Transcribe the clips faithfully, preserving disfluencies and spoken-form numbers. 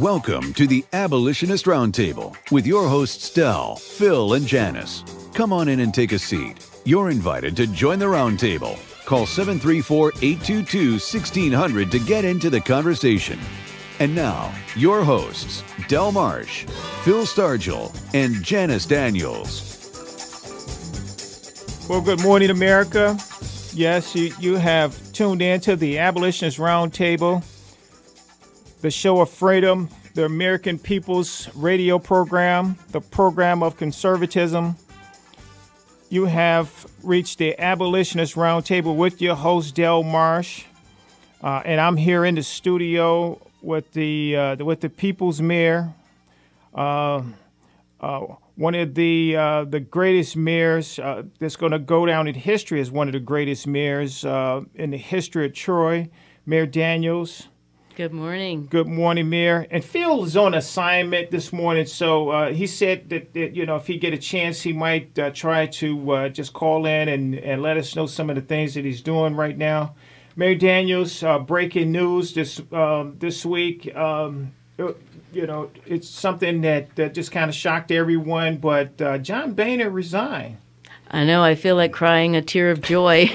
Welcome to the Abolitionist Roundtable with your hosts Del, Phil, and Janice. Come on in and take a seat. You're invited to join the roundtable. Call seven three four, eight two two, sixteen hundred to get into the conversation. And now, your hosts, Del Marsh, Phil Stargell, and Janice Daniels. Well, good morning, America. Yes, you, you have tuned in to the Abolitionist Roundtable, the show of freedom, the American people's radio program, the program of conservatism. You have reached the Abolitionist Roundtable with your host, Del Marsh, uh, and I'm here in the studio with the uh, with the People's Mayor, uh, uh, one of the uh, the greatest mayors uh, that's going to go down in history as one of the greatest mayors uh, in the history of Troy, Mayor Daniels. Good morning. Good morning, Mayor. And Phil is on assignment this morning, so uh, he said that, that, you know, if he get a chance, he might uh, try to uh, just call in and, and let us know some of the things that he's doing right now. Mayor Daniels, uh, breaking news this um, this week. Um, you know, it's something that, that just kind of shocked everyone, but uh, John Boehner resigned. I know. I feel like crying a tear of joy.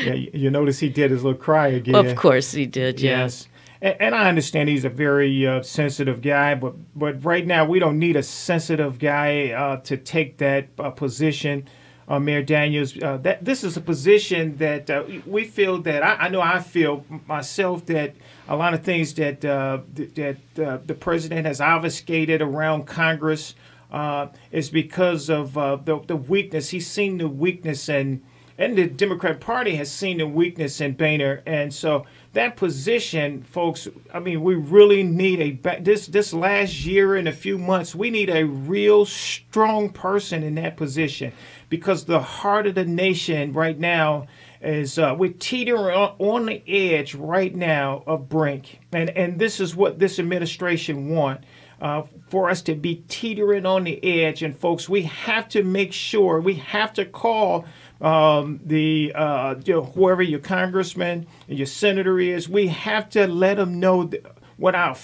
Yeah, you notice he did his little cry again. Of course he did, yeah. Yes. And, and I understand he's a very uh, sensitive guy, but, but right now we don't need a sensitive guy uh, to take that uh, position, uh, Mayor Daniels. Uh, that, this is a position that uh, we feel that, I, I know I feel myself, that a lot of things that, uh, that uh, the president has obfuscated around Congress uh, is because of uh, the, the weakness. He's seen the weakness and And the Democrat Party has seen the weakness in Boehner, and so that position, folks. I mean, we really need a this this last year and a few months. We need a real strong person in that position, because the heart of the nation right now is uh, we're teetering on, on the edge right now of brink, and and this is what this administration wants. Uh, for us to be teetering on the edge. And folks, we have to make sure, we have to call um, the, uh, you know, whoever your congressman and your senator is, we have to let them know what our,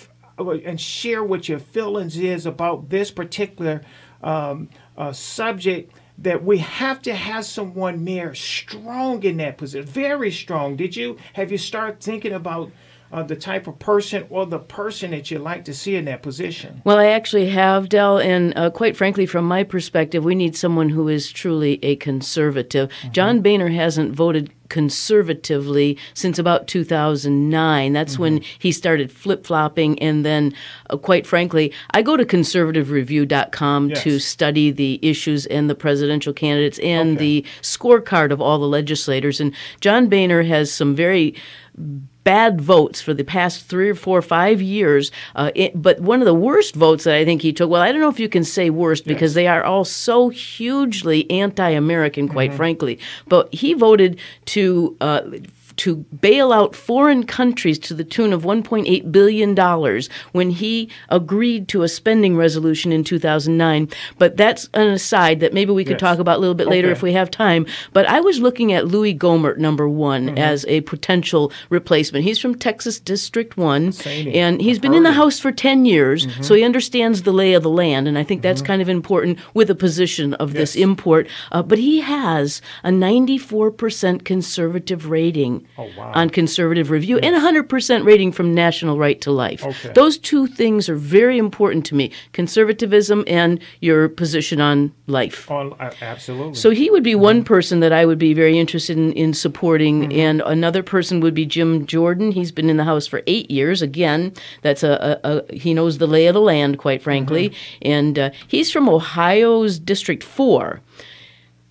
and share what your feelings is about this particular um, uh, subject, that we have to have someone, Mayor, strong in that position, very strong. Did you, have you started thinking about Uh, the type of person or the person that you like to see in that position? Well, I actually have, Del, and uh, quite frankly, from my perspective, we need someone who is truly a conservative. Mm-hmm. John Boehner hasn't voted conservatively since about two thousand nine. That's mm-hmm. when he started flip-flopping, and then, uh, quite frankly, I go to conservative review dot com yes. to study the issues and the presidential candidates and okay. the scorecard of all the legislators. And John Boehner has some very bad votes for the past three or four or five years. Uh, it, but one of the worst votes that I think he took, well, I don't know if you can say worst yes. because they are all so hugely anti-American, quite mm-hmm. frankly. But he voted to uh, to bail out foreign countries to the tune of one point eight billion dollars when he agreed to a spending resolution in two thousand nine. But that's an aside that maybe we could yes. talk about a little bit later okay. if we have time. But I was looking at Louie Gohmert, number one, mm-hmm. as a potential replacement. He's from Texas District one, and he's been in the House for ten years, mm-hmm. so he understands the lay of the land, and I think that's mm-hmm. kind of important with a position of yes. this import. Uh, but he has a ninety-four percent conservative rating. Oh, wow. On Conservative Review yes. and one hundred percent rating from National Right to Life. Okay. Those two things are very important to me, conservatism and your position on life. On, uh, absolutely. So he would be mm-hmm. one person that I would be very interested in, in supporting, mm-hmm. and another person would be Jim Jordan. He's been in the House for eight years. Again, that's a, a, a he knows the lay of the land, quite frankly, mm-hmm. and uh, he's from Ohio's District four.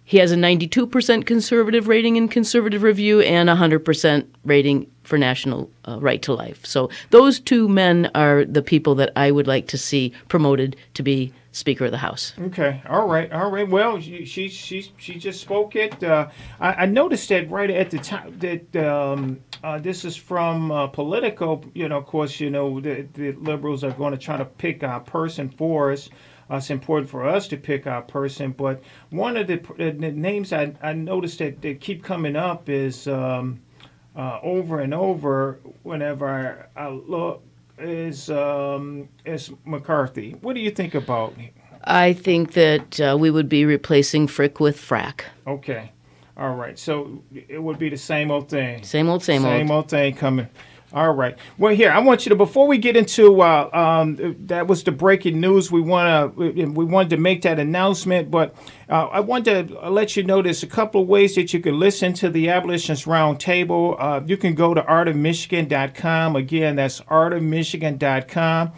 He has a ninety-two percent conservative rating in Conservative Review and a one hundred percent rating for National uh, Right to Life. So those two men are the people that I would like to see promoted to be Speaker of the House. Okay. All right. All right. Well, she she she, she just spoke it. Uh, I, I noticed that right at the time that um, uh, this is from uh, Politico. You know, of course, you know, the, the liberals are going to try to pick a person for us. Uh, it's important for us to pick our person, but one of the, uh, the names I, I noticed that, that keep coming up is um, uh, over and over whenever I, I look is um, is McCarthy. What do you think about him? I think that uh, we would be replacing frick with frack. Okay. All right. So it would be the same old thing. Same old, same, same old. Same old thing coming. All right. Well, here, I want you to, before we get into, uh, um, that was the breaking news. We want to, we wanted to make that announcement, but uh, I want to let you know there's a couple of ways that you can listen to the Abolitionist Roundtable. Uh, you can go to art of michigan dot com. Again, that's art of michigan dot com.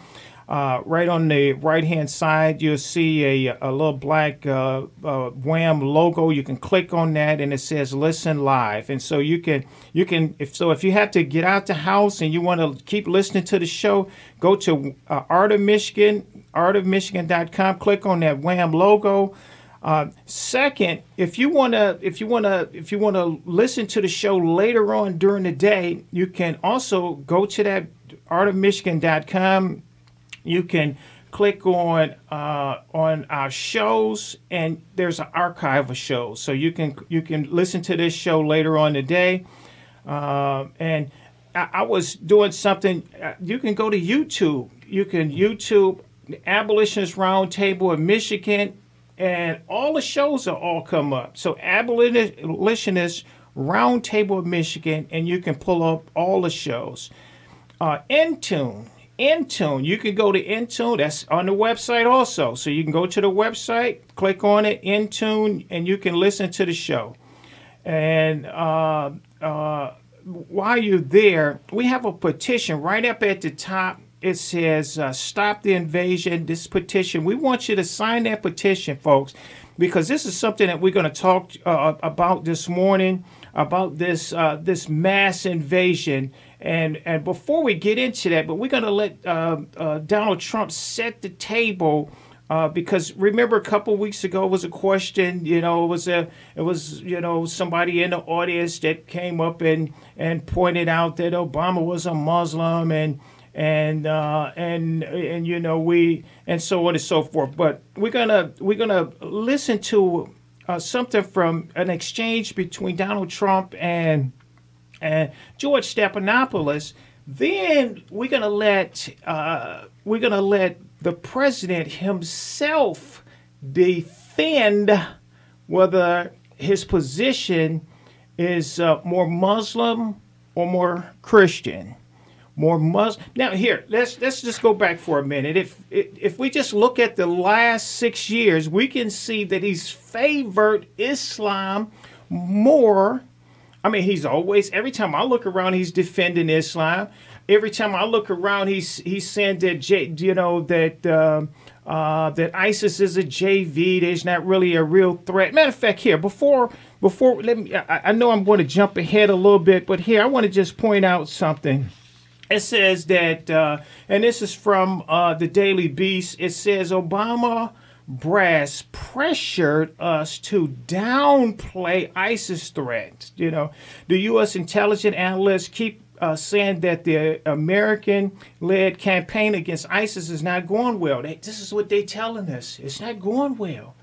Uh, right on the right-hand side, you'll see a, a little black uh, uh, Wham logo. You can click on that, and it says "Listen Live." And so you can, you can. If so, if you have to get out the house and you want to keep listening to the show, go to uh, Art of Michigan, art of michigan dot com. Click on that Wham logo. Uh, second, if you wanna, if you wanna, if you wanna listen to the show later on during the day, you can also go to that art of michigan dot com. You can click on uh, on our shows, and there's an archive of shows, so you can you can listen to this show later on today. Uh, and I, I was doing something. Uh, you can go to YouTube. You can YouTube the Abolitionist Roundtable in Michigan, and all the shows are all come up. So Abolitionist Roundtable in Michigan, and you can pull up all the shows. Uh, Intune. Intune, you can go to Intune. That's on the website also. So you can go to the website, click on it, Intune, and you can listen to the show. And uh, uh, while you're there, we have a petition right up at the top. It says, uh, "Stop the Invasion." This petition, we want you to sign that petition, folks, because this is something that we're going to talk uh, about this morning, about this uh, this mass invasion. And and before we get into that, but we're going to let uh, uh, Donald Trump set the table, uh, because remember a couple of weeks ago was a question, you know, it was a it was you know somebody in the audience that came up and and pointed out that Obama was a Muslim, and and uh, and and you know we and so on and so forth. But we're gonna we're gonna listen to uh, something from an exchange between Donald Trump and. and George Stephanopoulos. Then we're gonna let uh, we're gonna let the president himself defend whether his position is uh, more Muslim or more Christian. More Muslim. Now here, let's let's just go back for a minute. If if we just look at the last six years, we can see that he's favored Islam more. I mean, he's always, every time I look around, he's defending Islam. Every time I look around, he's he's saying that, you know, that uh, uh, that ISIS is a J V. There's not really a real threat. Matter of fact, here, before, before let me, I, I know I'm going to jump ahead a little bit, but here, I want to just point out something. It says that, uh, and this is from uh, the Daily Beast, it says, Obama brass pressured us to downplay ISIS threats. You know, the U S intelligence analysts keep uh, saying that the American-led campaign against ISIS is not going well. They, this is what they're telling us. It's not going well.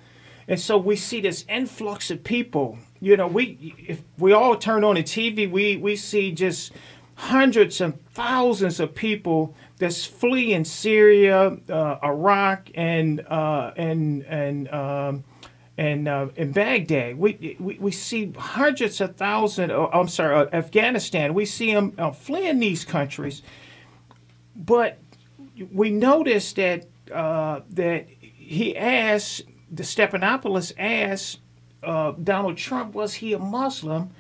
And so we see this influx of people. You know, we if we all turn on the T V, we, we see just hundreds and thousands of people that's fleeing Syria, uh, Iraq, and uh, and and um, and uh, in Baghdad. We, we we see hundreds of thousands. Oh, I'm sorry, uh, Afghanistan. We see them uh, fleeing these countries, but we notice that uh, that he asked, the Stephanopoulos asked uh, Donald Trump, was he a Muslim?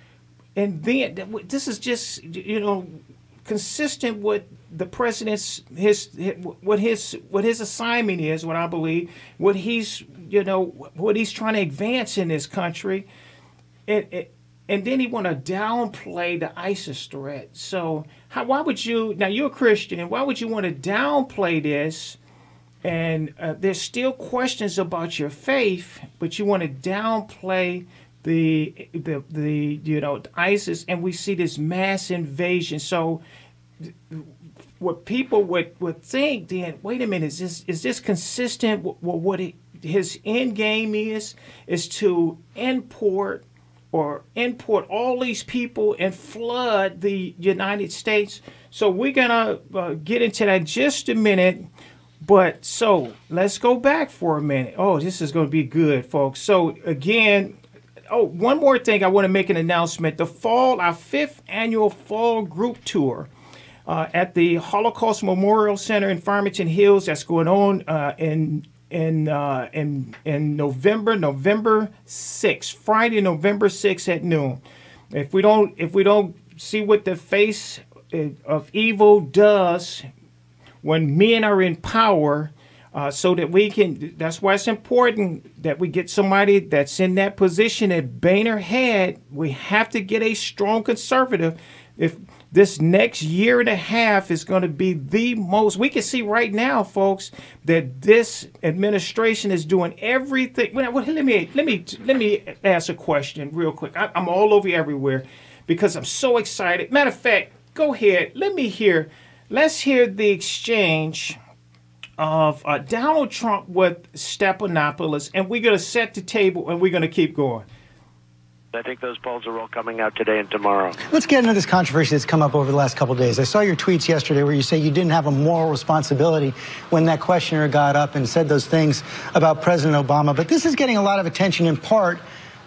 And then this is just, you know, consistent with the president's his, his what his what his assignment is, what I believe, what he's you know what he's trying to advance in this country, and and, and then he want to downplay the ISIS threat. So how, why would you, now you're a Christian, and why would you want to downplay this? And uh, there's still questions about your faith, but you want to downplay The, the the you know ISIS, and we see this mass invasion. So what people would would think then, wait a minute, is this is this consistent with what it, his end game is is to import or import all these people and flood the United States. So we're gonna uh, get into that in just a minute. But so let's go back for a minute. Oh, this is going to be good, folks. So again, oh, one more thing. I want to make an announcement. The fall, our fifth annual fall group tour uh, at the Holocaust Memorial Center in Farmington Hills. That's going on uh, in in uh, in in November, November sixth, Friday, November sixth at noon. If we don't, if we don't see what the face of evil does when men are in power, uh, so that we can, that's why it's important that we get somebody that's in that position that Boehner had. We have to get a strong conservative. If this next year and a half is going to be the most, we can see right now, folks, that this administration is doing everything. Well, let me, let me, let me ask a question real quick. I, I'm all over everywhere because I'm so excited. Matter of fact, go ahead. Let me hear. Let's hear the exchange of uh, Donald Trump with Stephanopoulos, and we're going to set the table, and we're going to keep going. I think those polls are all coming out today and tomorrow. Let's get into this controversy that's come up over the last couple of days. I saw your tweets yesterday where you say you didn't have a moral responsibility when that questioner got up and said those things about President Obama, but this is getting a lot of attention in part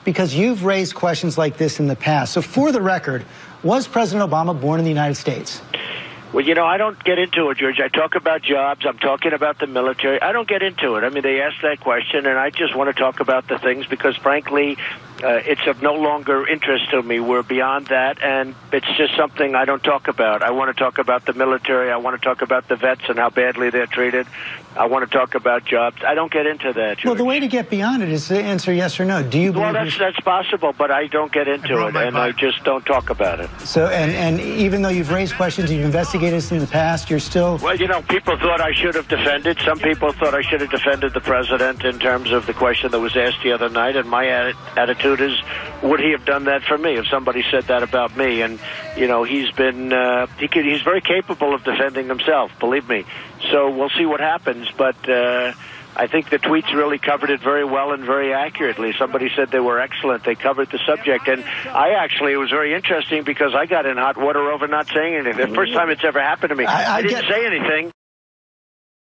because you've raised questions like this in the past. So for the record, was President Obama born in the United States? Well, you know, I don't get into it, George. I talk about jobs. I'm talking about the military. I don't get into it. I mean, they asked that question, and I just want to talk about the things because, frankly, uh, it's of no longer interest to me. We're beyond that, and it's just something I don't talk about. I want to talk about the military. I want to talk about the vets and how badly they're treated. I want to talk about jobs. I don't get into that, George. Well, the way to get beyond it is to answer yes or no. Do you believe? Well, that's, that's possible, but I don't get into it, and I just don't talk about it. So, and, and even though you've raised questions, you've investigated in the past, you're still... Well, you know, people thought I should have defended. Some people thought I should have defended the president in terms of the question that was asked the other night, and my attitude is, would he have done that for me if somebody said that about me? And, you know, he's been... Uh, he could, he's very capable of defending himself, believe me. So we'll see what happens, but... Uh, I think the tweets really covered it very well and very accurately. Somebody said they were excellent. They covered the subject. And I actually, it was very interesting because I got in hot water over not saying anything. The first time it's ever happened to me. I, I, I didn't get, say anything.